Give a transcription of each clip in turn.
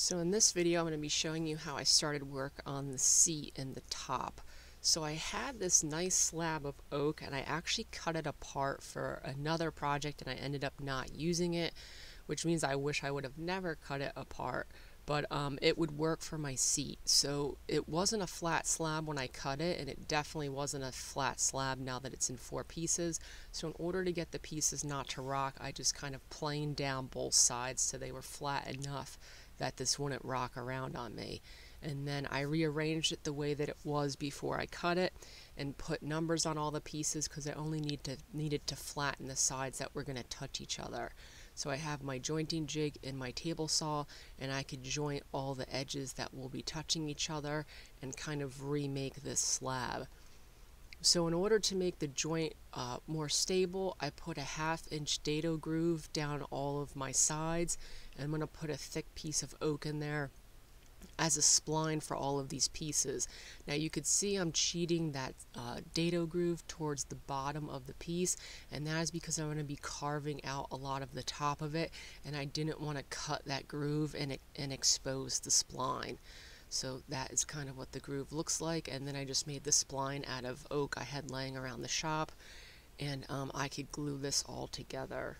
So in this video I'm going to be showing you how I started work on the seat in the top. So I had this nice slab of oak and I actually cut it apart for another project and I ended up not using it, which means I wish I would have never cut it apart, but it would work for my seat. So it wasn't a flat slab when I cut it, and it definitely wasn't a flat slab now that it's in four pieces. So in order to get the pieces not to rock, I just kind of planed down both sides so they were flat enough that this wouldn't rock around on me. And then I rearranged it the way that it was before I cut it and put numbers on all the pieces because I only needed to flatten the sides that were going to touch each other. So I have my jointing jig and my table saw, and I could joint all the edges that will be touching each other and kind of remake this slab. So in order to make the joint more stable, I put a 1/2 inch dado groove down all of my sides, and I'm going to put a thick piece of oak in there as a spline for all of these pieces. Now you could see I'm cheating that dado groove towards the bottom of the piece, and that is because I'm going to be carving out a lot of the top of it, and I didn't want to cut that groove and expose the spline. So that is kind of what the groove looks like, and then I just made the spline out of oak I had laying around the shop, and I could glue this all together.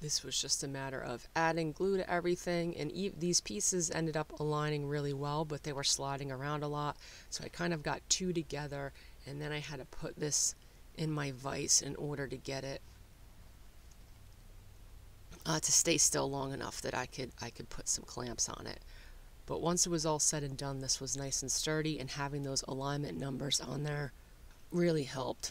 This was just a matter of adding glue to everything, and these pieces ended up aligning really well, but they were sliding around a lot, so I kind of got two together, and then I had to put this in my vise in order to get it to stay still long enough that I could put some clamps on it. But once it was all said and done, this was nice and sturdy, and having those alignment numbers on there really helped.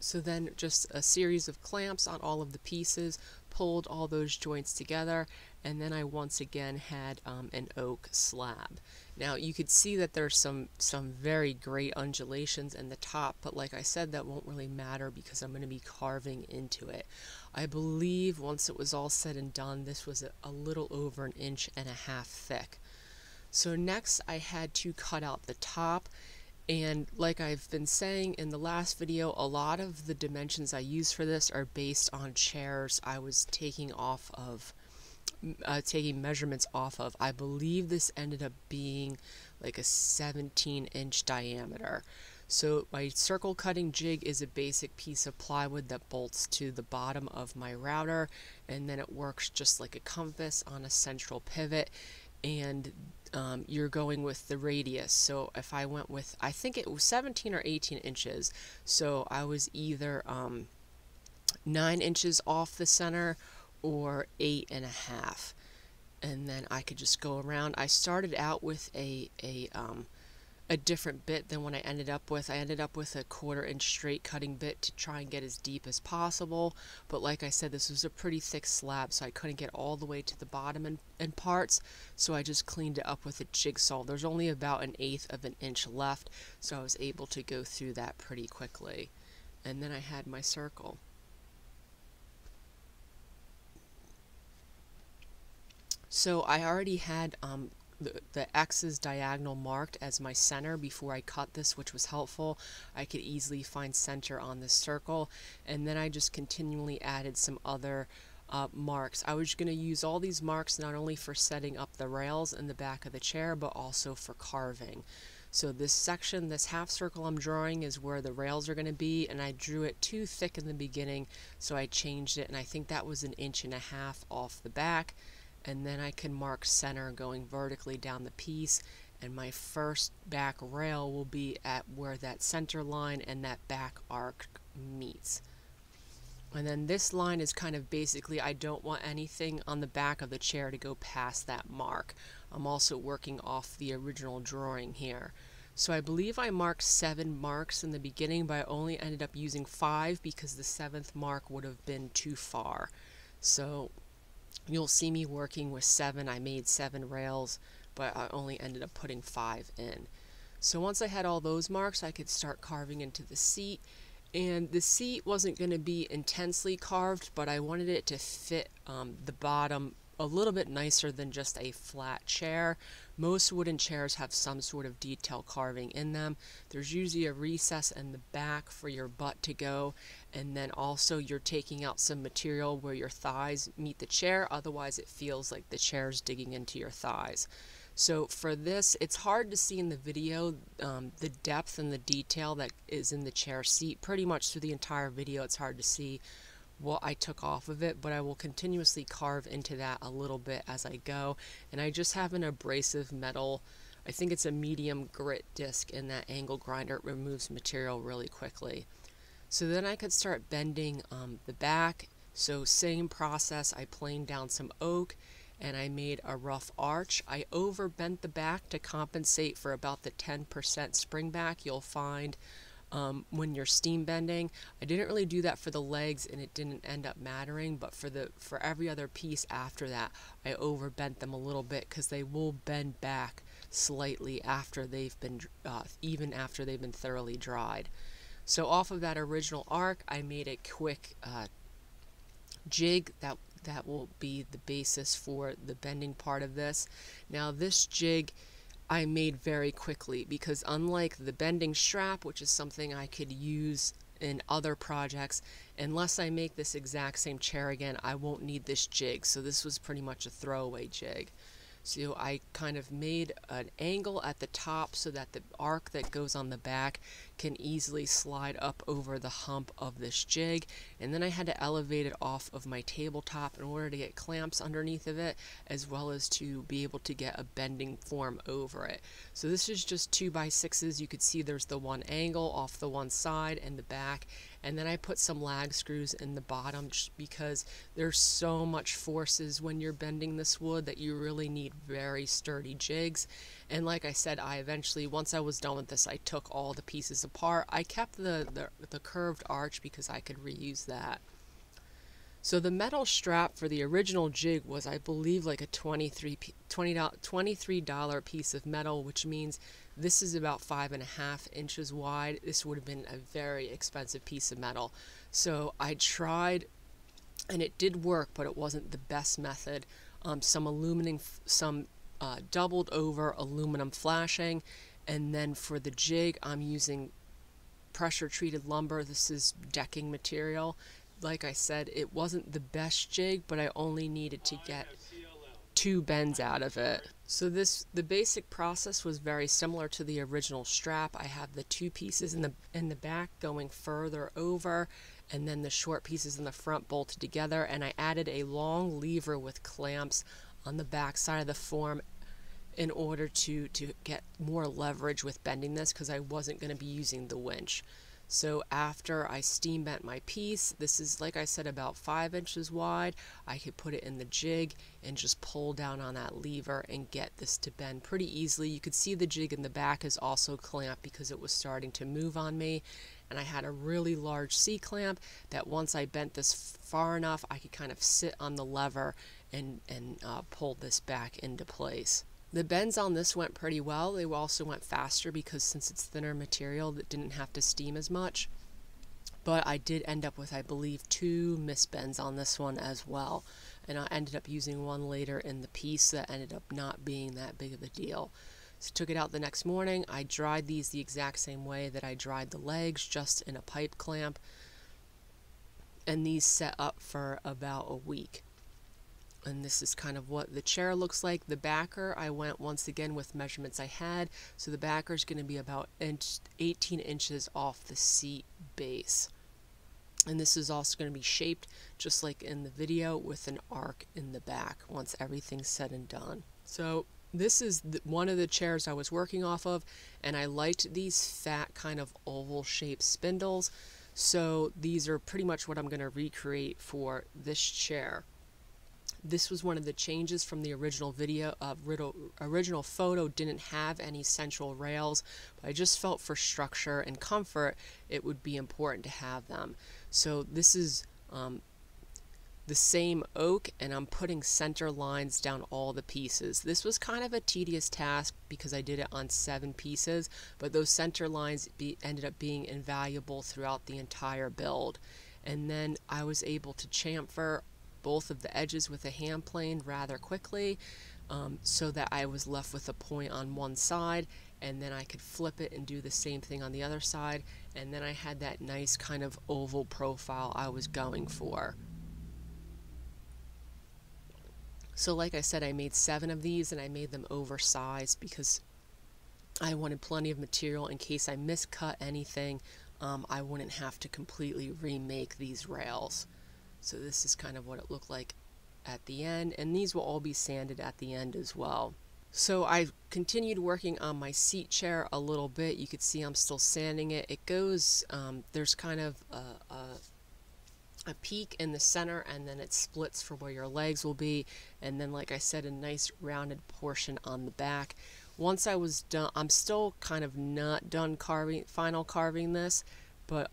So then just a series of clamps on all of the pieces, pulled all those joints together, and then I once again had an oak slab. Now you could see that there's some very great undulations in the top, but like I said, that won't really matter because I'm going to be carving into it. I believe once it was all said and done, this was a little over 1.5 inches thick. So next I had to cut out the top. And like I've been saying in the last video, a lot of the dimensions I use for this are based on chairs I was taking off of, taking measurements off of. I believe this ended up being like a 17-inch diameter. So my circle cutting jig is a basic piece of plywood that bolts to the bottom of my router, and then it works just like a compass on a central pivot. And you're going with the radius. So if I went with, I think it was 17 or 18 inches. So I was either 9 inches off the center or 8.5. And then I could just go around. I started out with a different bit than what I ended up with. I ended up with a 1/4 inch straight cutting bit to try and get as deep as possible, but like I said, this was a pretty thick slab, so I couldn't get all the way to the bottom in parts, so I just cleaned it up with a jigsaw. There's only about 1/8 inch left, so I was able to go through that pretty quickly. And then I had my circle. So I already had the X's diagonal marked as my center before I cut this, which was helpful. I could easily find center on this circle, and then I just continually added some other marks. I was going to use all these marks not only for setting up the rails in the back of the chair, but also for carving. So this section, this half circle I'm drawing, is where the rails are going to be, and I drew it too thick in the beginning, so I changed it, and I think that was 1.5 inches off the back. And then I can mark center going vertically down the piece, and my first back rail will be at where that center line and that back arc meets. And then this line is kind of basically, I don't want anything on the back of the chair to go past that mark. I'm also working off the original drawing here. So I believe I marked 7 marks in the beginning, but I only ended up using 5 because the 7th mark would have been too far. So you'll see me working with 7. I made 7 rails, but I only ended up putting 5 in. So once I had all those marks, I could start carving into the seat. And the seat wasn't going to be intensely carved, but I wanted it to fit the bottom a little bit nicer than just a flat chair. Most wooden chairs have some sort of detail carving in them. There's usually a recess in the back for your butt to go, and then also you're taking out some material where your thighs meet the chair, otherwise it feels like the chair's digging into your thighs. So for this, it's hard to see in the video the depth and the detail that is in the chair seat. Pretty much through the entire video it's hard to see what I took off of it, but I will continuously carve into that a little bit as I go. And I just have an abrasive metal, I think it's a medium grit disc in that angle grinder. It removes material really quickly. So then I could start bending the back. So same process, I planed down some oak and I made a rough arch. I overbent the back to compensate for about the 10% spring back you'll find when you're steam bending. I didn't really do that for the legs and it didn't end up mattering, but for every other piece after that, I overbent them a little bit because they will bend back slightly after they've been even after they've been thoroughly dried. So off of that original arc, I made a quick jig that will be the basis for the bending part of this. Now this jig I made very quickly because unlike the bending strap, which is something I could use in other projects, unless I make this exact same chair again, I won't need this jig. So this was pretty much a throwaway jig. So I kind of made an angle at the top so that the arc that goes on the back can easily slide up over the hump of this jig. And then I had to elevate it off of my tabletop in order to get clamps underneath of it, as well as to be able to get a bending form over it. So this is just 2x6s. You could see there's the one angle off the one side and the back. And then I put some lag screws in the bottom just because there's so much forces when you're bending this wood that you really need very sturdy jigs. And like I said, I eventually, once I was done with this, I took all the pieces apart. I kept the curved arch because I could reuse that. So the metal strap for the original jig was, I believe, like a $23 piece of metal, which means this is about 5.5 inches wide. This would have been a very expensive piece of metal. So I tried, and it did work, but it wasn't the best method. Some doubled over aluminum flashing, and then for the jig, I'm using pressure treated lumber. This is decking material. Like I said, it wasn't the best jig, but I only needed to get 2 bends out of it. So the basic process was very similar to the original strap. I have the 2 pieces in the back going further over, and then the short pieces in the front bolted together, and I added a long lever with clamps on the back side of the form in order to get more leverage with bending this, because I wasn't going to be using the winch. So after I steam bent my piece, this is, like I said, about 5 inches wide, I could put it in the jig and just pull down on that lever and get this to bend pretty easily. You could see the jig in the back is also clamped because it was starting to move on me. And I had a really large C-clamp that once I bent this far enough, I could kind of sit on the lever and pull this back into place. The bends on this went pretty well. They also went faster because since it's thinner material, that didn't have to steam as much. But I did end up with, I believe, 2 misbends on this one as well. And I ended up using one later in the piece that ended up not being that big of a deal. So took it out the next morning. I dried these the exact same way that I dried the legs, just in a pipe clamp. And these set up for about a week. And this is kind of what the chair looks like. The backer, I went once again with measurements I had. So the backer is going to be about 18 inches off the seat base. And this is also going to be shaped just like in the video with an arc in the back once everything's said and done. So this is one of the chairs I was working off of, and I liked these fat kind of oval shaped spindles. So these are pretty much what I'm going to recreate for this chair. This was one of the changes from the original video. Original photo didn't have any central rails, but I just felt for structure and comfort, it would be important to have them. So this is the same oak, and I'm putting center lines down all the pieces. This was kind of a tedious task because I did it on 7 pieces, but those center lines ended up being invaluable throughout the entire build. And then I was able to chamfer both of the edges with a hand plane rather quickly, so that I was left with a point on one side, and then I could flip it and do the same thing on the other side, and then I had that nice kind of oval profile I was going for. So like I said, I made 7 of these, and I made them oversized because I wanted plenty of material in case I miscut anything. I wouldn't have to completely remake these rails. So this is kind of what it looked like at the end, and these will all be sanded at the end as well. So I continued working on my seat chair a little bit. You could see I'm still sanding it. It goes, there's kind of a peak in the center, and then it splits for where your legs will be, and then like I said, a nice rounded portion on the back. Once I was done, I'm still kind of not done carving, final carving this, but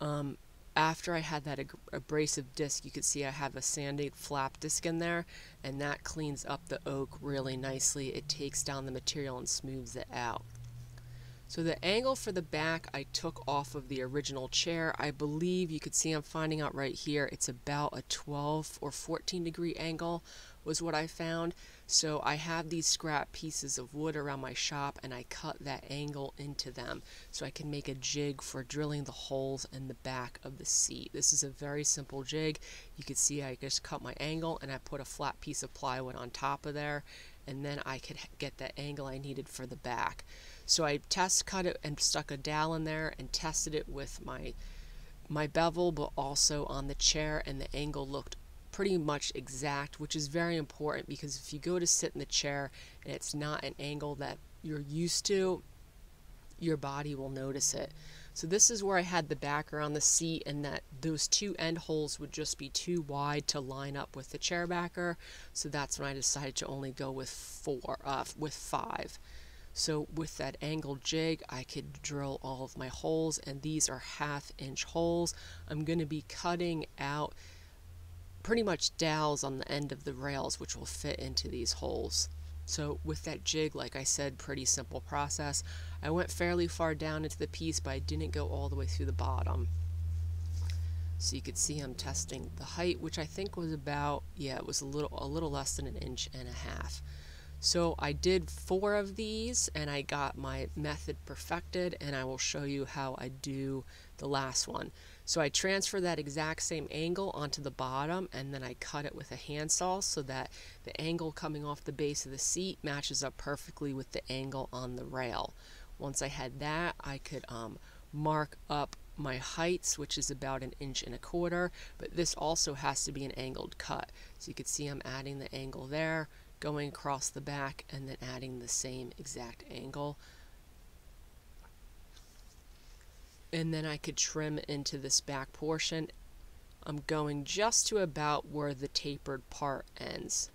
after I had that abrasive disc, you could see I have a sanded flap disc in there, and that cleans up the oak really nicely. It takes down the material and smooths it out. So the angle for the back I took off of the original chair. I believe, you could see I'm finding out right here, it's about a 12 or 14 degree angle was what I found. So I have these scrap pieces of wood around my shop, and I cut that angle into them so I can make a jig for drilling the holes in the back of the seat. This is a very simple jig. You can see I just cut my angle, and I put a flat piece of plywood on top of there, and then I could get the angle I needed for the back. So I test cut it and stuck a dowel in there and tested it with my bevel, but also on the chair, and the angle looked pretty much exact, which is very important, because if you go to sit in the chair and it's not an angle that you're used to, your body will notice it. So this is where I had the back around the seat, and that those two end holes would just be too wide to line up with the chair backer. So that's when I decided to only go with 5. So with that angle jig, I could drill all of my holes, and these are 1/2-inch holes. I'm going to be cutting out pretty much dowels on the end of the rails, which will fit into these holes. So with that jig, like I said, pretty simple process. I went fairly far down into the piece, but I didn't go all the way through the bottom. So you could see I'm testing the height, which I think was about, yeah, it was a little less than 1.5 inches. So I did 4 of these, and I got my method perfected, and I will show you how I do the last one. So I transfer that exact same angle onto the bottom, and then I cut it with a handsaw so that the angle coming off the base of the seat matches up perfectly with the angle on the rail. Once I had that, I could mark up my heights, which is about 1.25 inches, but this also has to be an angled cut. So you can see I'm adding the angle there, going across the back, and then adding the same exact angle. And then I could trim into this back portion. I'm going just to about where the tapered part ends.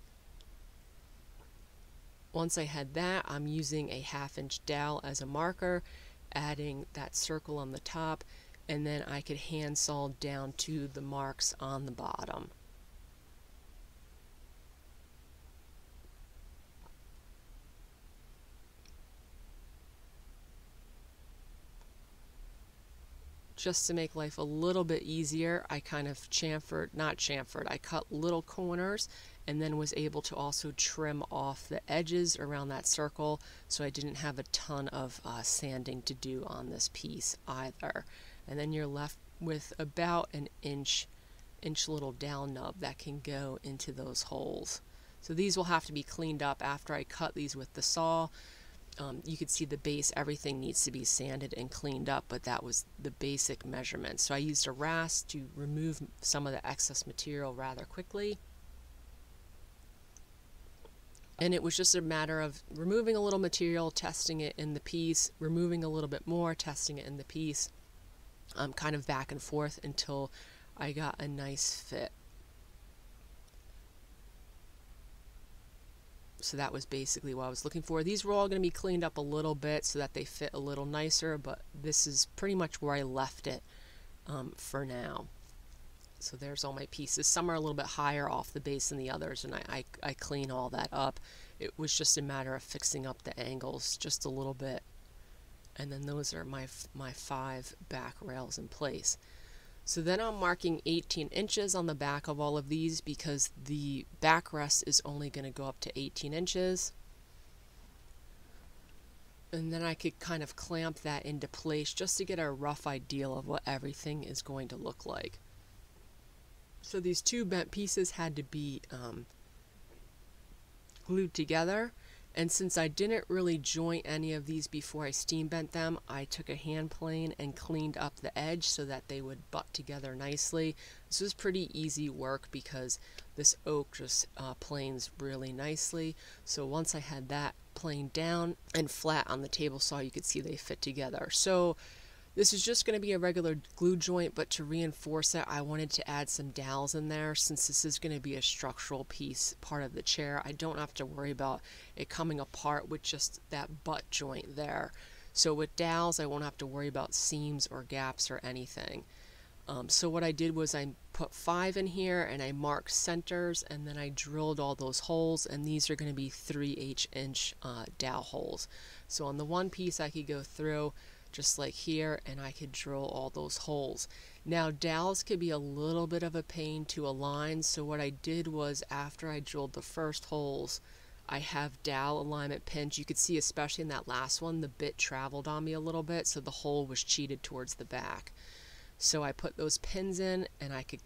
Once I had that, I'm using a 1/2-inch dowel as a marker, adding that circle on the top, and then I could handsaw down to the marks on the bottom. Just to make life a little bit easier, I kind of I cut little corners, and then was able to also trim off the edges around that circle, so I didn't have a ton of sanding to do on this piece either. And then you're left with about an inch little dowel nub that can go into those holes. So these will have to be cleaned up after I cut these with the saw. You could see the base, everything needs to be sanded and cleaned up, but that was the basic measurement. So I used a rasp to remove some of the excess material rather quickly. And it was just a matter of removing a little material, testing it in the piece, removing a little bit more, testing it in the piece, kind of back and forth until I got a nice fit. So that was basically what I was looking for. These were all going to be cleaned up a little bit so that they fit a little nicer, but this is pretty much where I left it for now. So there's all my pieces. Some are a little bit higher off the base than the others, and I clean all that up. It was just a matter of fixing up the angles just a little bit. And then those are my 5 back rails in place. So then I'm marking 18 inches on the back of all of these because the backrest is only going to go up to 18 inches. And then I could kind of clamp that into place just to get a rough idea of what everything is going to look like. So these two bent pieces had to be glued together. And since I didn't really joint any of these before I steam bent them, I took a hand plane and cleaned up the edge so that they would butt together nicely. This was pretty easy work because this oak just planes really nicely. So once I had that planed down and flat on the table saw, you could see they fit together. So this is just going to be a regular glue joint, but to reinforce it, I wanted to add some dowels in there since this is going to be a structural piece, part of the chair. I don't have to worry about it coming apart with just that butt joint there. So with dowels, I won't have to worry about seams or gaps or anything. So what I did was I put 5 in here and I marked centers, and then I drilled all those holes, and these are going to be 3/8" dowel holes. So on the one piece, I could go through just like here, and I could drill all those holes. Now dowels could be a little bit of a pain to align, so what I did was after I drilled the first holes, I have dowel alignment pins. You could see especially in that last one, the bit traveled on me a little bit, so the hole was cheated towards the back. So I put those pins in, and I could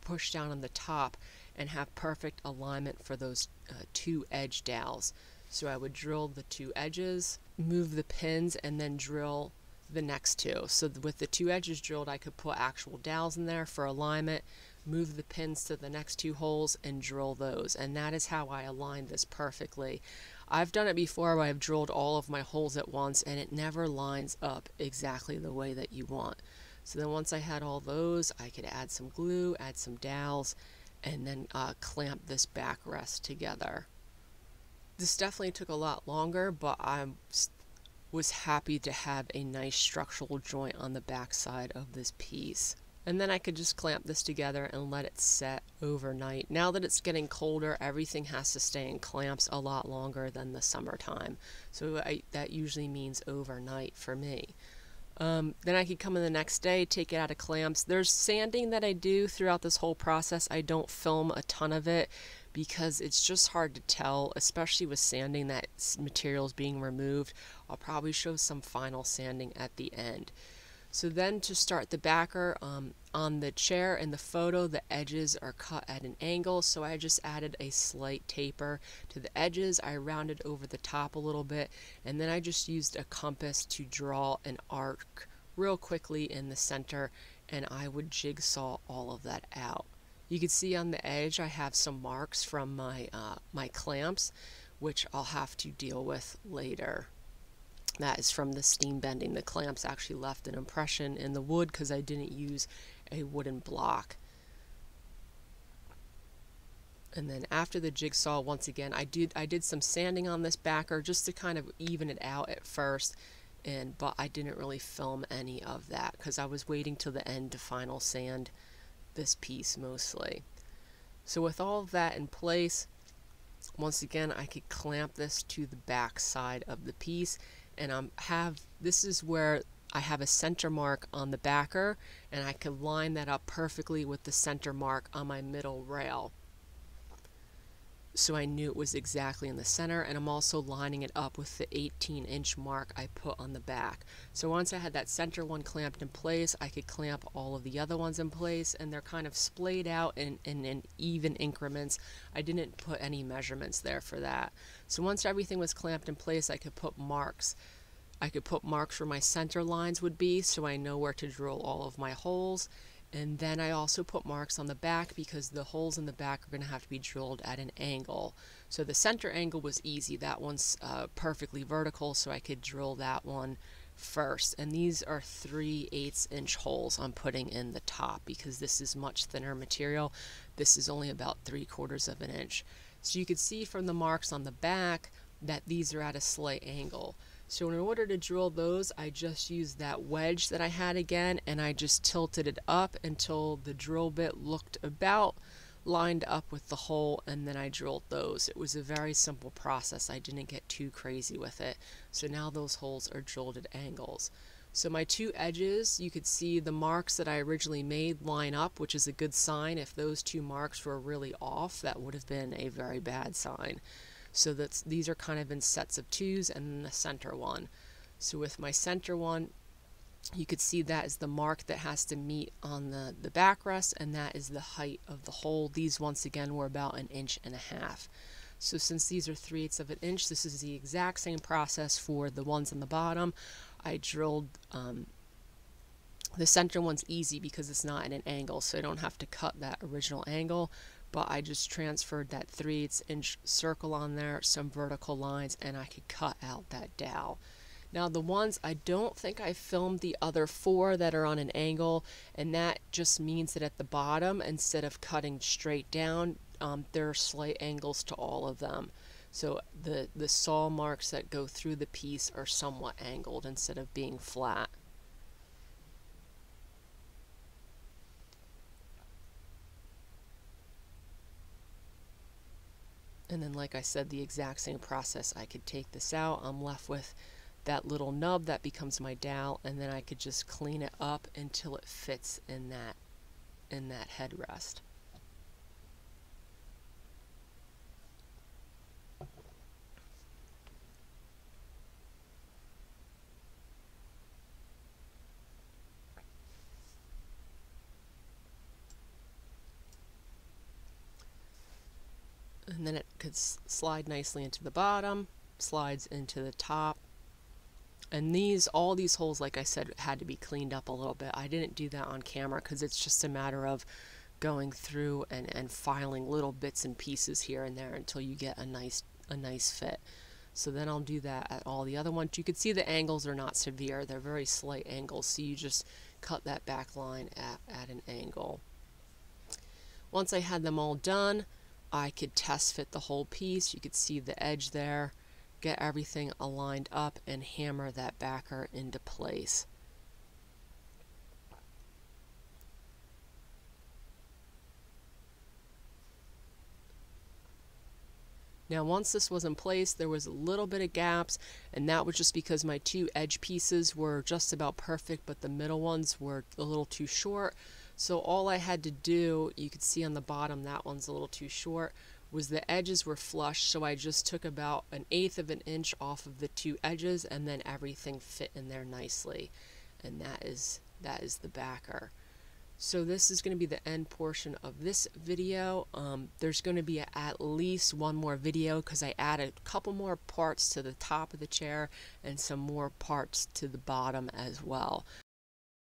push down on the top and have perfect alignment for those two edge dowels. So I would drill the two edges, move the pins, and then drill the next two. So with the two edges drilled, I could put actual dowels in there for alignment, move the pins to the next two holes, and drill those. And that is how I aligned this perfectly. I've done it before where I've drilled all of my holes at once, and it never lines up exactly the way that you want. So then once I had all those, I could add some glue, add some dowels, and then clamp this backrest together. This definitely took a lot longer, but I was happy to have a nice structural joint on the back side of this piece. And then I could just clamp this together and let it set overnight. Now that it's getting colder, everything has to stay in clamps a lot longer than the summertime. So that usually means overnight for me. Then I could come in the next day, take it out of clamps. There's sanding that I do throughout this whole process. I don't film a ton of it because it's just hard to tell, especially with sanding, that material's being removed. I'll probably show some final sanding at the end. So then to start the backer, on the chair in the photo, the edges are cut at an angle, so I just added a slight taper to the edges. I rounded over the top a little bit, and then I just used a compass to draw an arc real quickly in the center, and I would jigsaw all of that out. You can see on the edge I have some marks from my, clamps, which I'll have to deal with later. That is from the steam bending. The clamps actually left an impression in the wood because I didn't use a wooden block. And then after the jigsaw, once again, I did some sanding on this backer just to kind of even it out at first, but I didn't really film any of that because I was waiting till the end to final sand this piece mostly. So with all of that in place, once again, I could clamp this to the back side of the piece. And this is where I have a center mark on the backer, and I can line that up perfectly with the center mark on my middle rail. So I knew it was exactly in the center, and I'm also lining it up with the 18" mark I put on the back. So once I had that center one clamped in place, I could clamp all of the other ones in place, and they're kind of splayed out in even increments. I didn't put any measurements there for that. So once everything was clamped in place, I could put marks. I could put marks where my center lines would be, so I know where to drill all of my holes. And then I also put marks on the back because the holes in the back are going to have to be drilled at an angle. So the center angle was easy. That one's perfectly vertical, so I could drill that one first. And these are 3/8" holes I'm putting in the top because this is much thinner material. This is only about 3/4". So you could see from the marks on the back that these are at a slight angle. So in order to drill those, I just used that wedge that I had again, and I just tilted it up until the drill bit looked about lined up with the hole, and then I drilled those. It was a very simple process. I didn't get too crazy with it. So now those holes are drilled at angles. So my two edges, you could see the marks that I originally made line up, which is a good sign. If those two marks were really off, that would have been a very bad sign. So that's, these are kind of in sets of twos and then the center one. So with my center one, you could see that is the mark that has to meet on the backrest, and that is the height of the hole. These once again were about 1.5 inches. So since these are 3/8 of an inch, this is the exact same process for the ones on the bottom. I drilled, the center one's easy because it's not at an angle, so I don't have to cut that original angle, but I just transferred that 3/8 inch circle on there, some vertical lines, and I could cut out that dowel. Now the ones, I don't think I filmed the other four that are on an angle, and that just means that at the bottom, instead of cutting straight down, there are slight angles to all of them. So the saw marks that go through the piece are somewhat angled instead of being flat. And then like I said, the exact same process. I could take this out. I'm left with that little nub that becomes my dowel, and then I could just clean it up until it fits in that headrest. And then it could slide nicely into the bottom, slides into the top. And these, all these holes, like I said, had to be cleaned up a little bit. I didn't do that on camera because it's just a matter of going through and filing little bits and pieces here and there until you get a nice fit. So then I'll do that at all the other ones. You can see the angles are not severe. They're very slight angles, so you just cut that back line at an angle. Once I had them all done, I could test fit the whole piece. You could see the edge there, get everything aligned up, and hammer that backer into place. Now once this was in place, there was a little bit of gaps, and that was just because my two edge pieces were just about perfect, but the middle ones were a little too short. So all I had to do, you could see on the bottom that one's a little too short, was the edges were flush, so I just took about 1/8 of an inch off of the two edges, and then everything fit in there nicely. And that is the backer. So this is going to be the end portion of this video. There's going to be at least one more video because I added a couple more parts to the top of the chair and some more parts to the bottom as well.